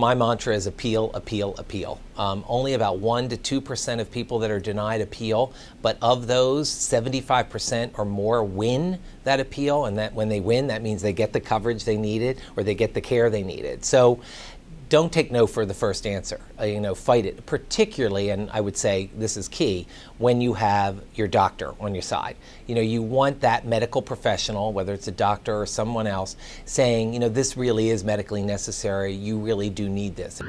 my mantra is appeal, appeal, appeal. Only about 1% to 2% of people that are denied appeal, but of those, 75% or more win that appeal, and that when they win, that means they get the coverage they needed or they get the care they needed. So don't take no for the first answer. You know, fight it, particularly, and I would say this is key, when you have your doctor on your side. You know, you want that medical professional, whether it's a doctor or someone else, saying, you know, this really is medically necessary, you really do need this.